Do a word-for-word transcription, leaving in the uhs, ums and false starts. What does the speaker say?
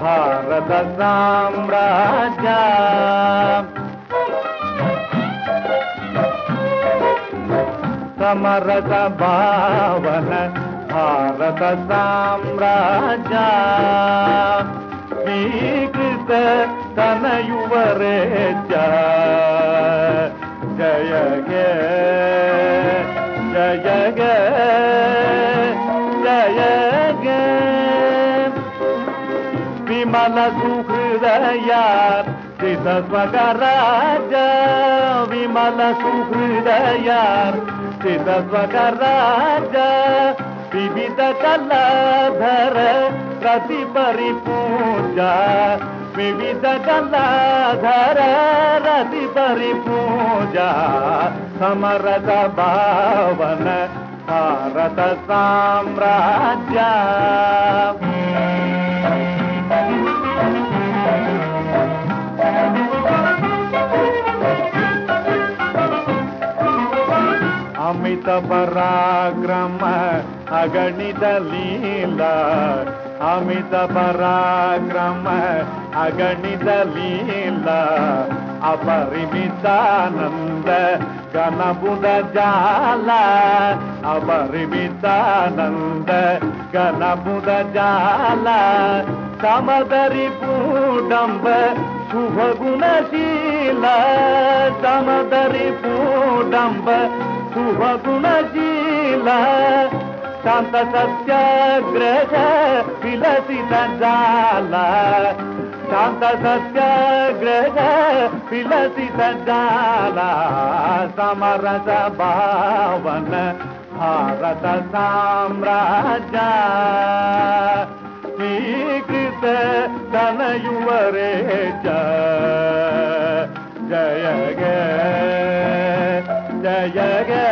भारत साम्राज्य समरस भावन भारत साम्राज्य वीकृत तनयुवरेच जय गे जय गे जय गे विमल सुहृदया स्वराज विमल सुहृदया स्वराज विविध कलाधर रति परिपूजा विविध कलाधर रति परिपूजा समरस भावन भारत साम्राज्य अमित पराक्रम अगणित लीला अमित पराक्रम अगणित लीला अपरिमितानंद घनबुध जाला अपरिमितानंद घनबुध जाला समदरी पूडंब शुभ गुणशीला समदरी पूडंब शुभ गुणशीला शांत सत्याग्रह विलसित जाला शांत सत्याग्रह विलसित जाला समरस भावन भारत साम्राज्य वीकृत तनयुवरेच जय गे जय गे